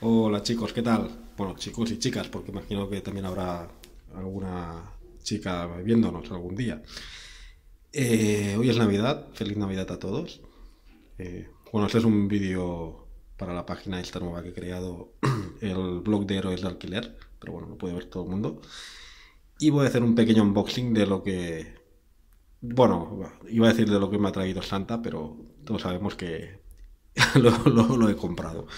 Hola chicos, ¿qué tal? Bueno, chicos y chicas, porque imagino que también habrá alguna chica viéndonos algún día. Hoy es Navidad, feliz Navidad a todos. Bueno, este es un vídeo para la página esta nueva que he creado, el blog de Héroes de Alquiler, pero bueno, lo puede ver todo el mundo. Y voy a hacer un pequeño unboxing de lo que... Bueno, iba a decir de lo que me ha traído Santa, pero todos sabemos que lo he comprado.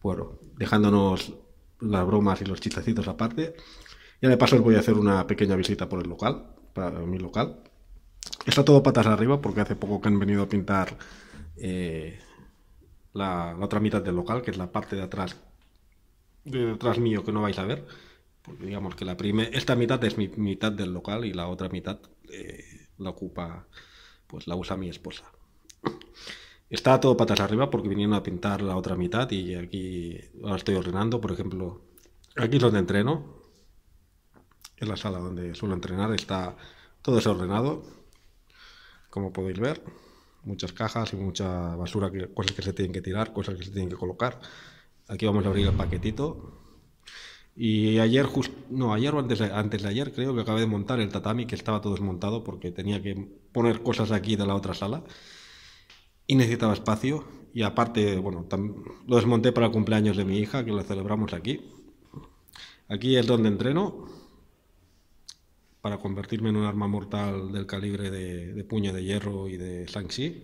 Bueno, dejándonos las bromas y los chistecitos aparte, ya de paso os voy a hacer una pequeña visita por el local, para mi local. Está todo patas arriba porque hace poco que han venido a pintar la otra mitad del local, que es la parte de detrás mío, que no vais a ver, porque digamos que esta mitad es mi mitad del local y la otra mitad la ocupa, pues la usa mi esposa. Está todo patas arriba porque vinieron a pintar la otra mitad y aquí ahora estoy ordenando. Por ejemplo, aquí es donde entreno, en la sala donde suelo entrenar, está todo desordenado, como podéis ver, muchas cajas y mucha basura, cosas que se tienen que tirar, cosas que se tienen que colocar. Aquí vamos a abrir el paquetito. Y ayer, ayer o antes de ayer, creo que acabé de montar el tatami, que estaba todo desmontado porque tenía que poner cosas aquí de la otra sala y necesitaba espacio. Y aparte, bueno, lo desmonté para el cumpleaños de mi hija, que lo celebramos aquí. Aquí es donde entreno para convertirme en un arma mortal del calibre de puño de hierro y de Shang-Chi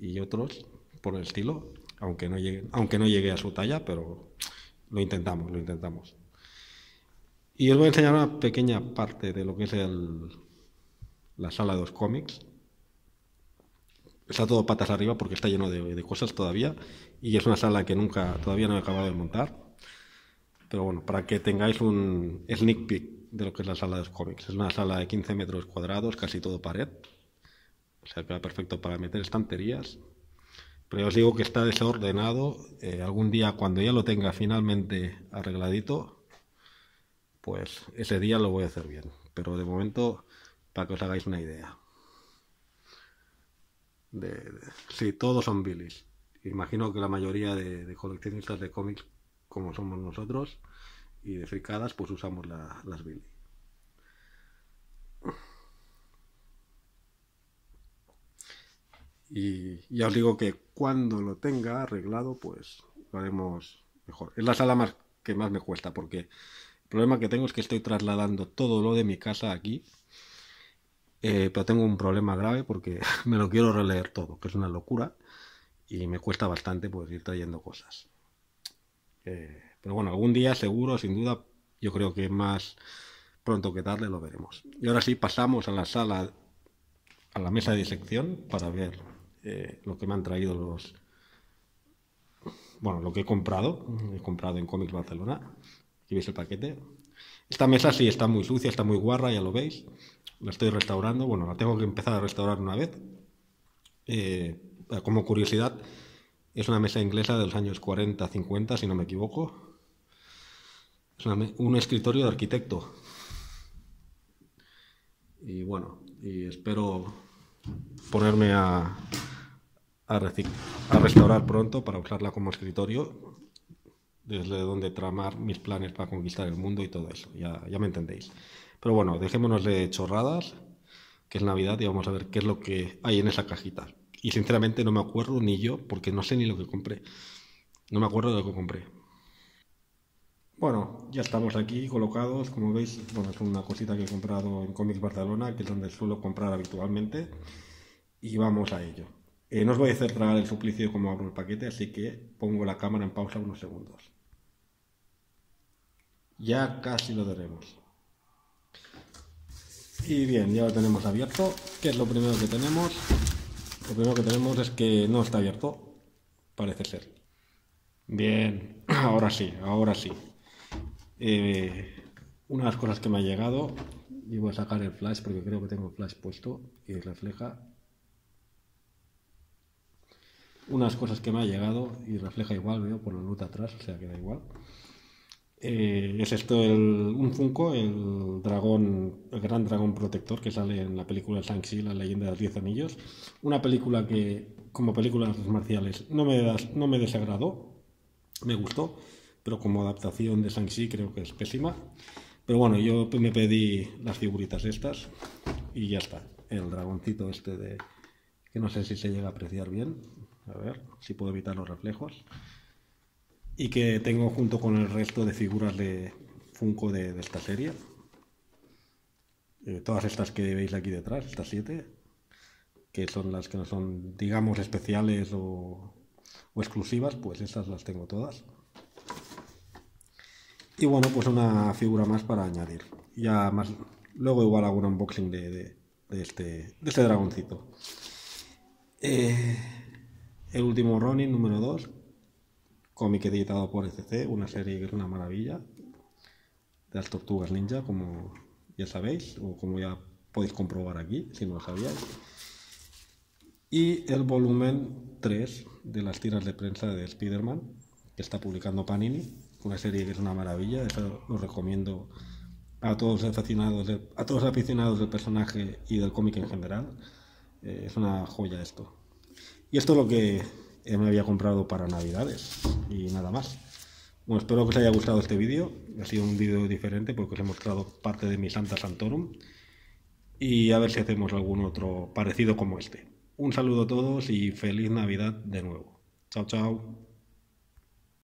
y otros por el estilo, aunque no llegué a su talla, pero lo intentamos. Y os voy a enseñar una pequeña parte de lo que es la sala de los cómics. Está todo patas arriba porque está lleno de cosas todavía, y es una sala que todavía no he acabado de montar, pero bueno, para que tengáis un sneak peek de lo que es la sala de los cómics. Es una sala de 15 metros cuadrados, casi todo pared, o sea que va perfecto para meter estanterías, pero ya os digo que está desordenado. Algún día, cuando ya lo tenga finalmente arregladito, pues ese día lo voy a hacer bien, pero de momento, para que os hagáis una idea. Sí, todos son Billys. Imagino que la mayoría de coleccionistas de cómics, como somos nosotros, y de fricadas, pues usamos las Billy. Y ya os digo que cuando lo tenga arreglado, pues lo haremos mejor. Es la sala que más me cuesta, porque el problema que tengo es que estoy trasladando todo lo de mi casa aquí, pero tengo un problema grave porque me lo quiero releer todo, que es una locura, y me cuesta bastante pues ir trayendo cosas. Pero bueno, algún día seguro, sin duda, yo creo que más pronto que tarde lo veremos. Y ahora sí, pasamos a la sala, a la mesa de disección, para ver lo que me han traído bueno, lo que he comprado en Comics Barcelona. Aquí veis el paquete. Esta mesa sí está muy sucia, está muy guarra, ya lo veis. La estoy restaurando, bueno, la tengo que empezar a restaurar una vez. Como curiosidad, es una mesa inglesa de los años 40-50, si no me equivoco. Es un escritorio de arquitecto. Y bueno, y espero ponerme a restaurar pronto para usarla como escritorio, desde donde tramar mis planes para conquistar el mundo y todo eso. Ya me entendéis. Pero bueno, dejémonos de chorradas, que es Navidad, y vamos a ver qué es lo que hay en esa cajita. Y sinceramente no me acuerdo ni yo, porque no sé ni lo que compré. No me acuerdo de lo que compré. Bueno, ya estamos aquí colocados, como veis. Bueno, es una cosita que he comprado en Comics Barcelona, que es donde suelo comprar habitualmente, y vamos a ello. No os voy a hacer tragar el suplicio como abro el paquete, así que pongo la cámara en pausa unos segundos. Ya casi lo tenemos. Y bien, ya lo tenemos abierto. ¿Qué es lo primero que tenemos? Lo primero que tenemos es que no está abierto, parece ser. Bien, ahora sí. Una de las cosas que me ha llegado, y voy a sacar el flash porque creo que tengo el flash puesto y refleja. Unas cosas que me ha llegado y refleja igual, veo por la luz atrás, o sea que da igual. Es esto, un Funko, el gran dragón protector que sale en la película Shang-Chi, la leyenda de los 10 anillos. Una película que, como películas marciales, no me desagradó, me gustó. pero como adaptación de Shang-Chi creo que es pésima. Pero bueno, yo me pedí las figuritas estas y ya está. El dragoncito este de... que no sé si se llega a apreciar bien. A ver si puedo evitar los reflejos. Y que tengo junto con el resto de figuras de Funko de esta serie. Todas estas que veis aquí detrás, estas 7. Que son las que no son, digamos, especiales o exclusivas. Pues estas las tengo todas. Y bueno, pues una figura más para añadir. Ya más, luego igual hago un unboxing de este dragoncito. El último Ronin, número 2. Cómic editado por ECC. Una serie que es una maravilla. De las Tortugas Ninja, como ya sabéis. O como ya podéis comprobar aquí, si no lo sabíais. Y el volumen 3 de las tiras de prensa de Spider-Man, que está publicando Panini. Una serie que es una maravilla. Eso lo recomiendo a todos los aficionados, del personaje y del cómic en general. Es una joya esto. Y esto es lo que me había comprado para Navidades. Y nada más. Bueno, espero que os haya gustado este vídeo. Ha sido un vídeo diferente porque os he mostrado parte de mi Santa Santorum. Y a ver si hacemos algún otro parecido como este. Un saludo a todos y feliz Navidad de nuevo. Chao, chao.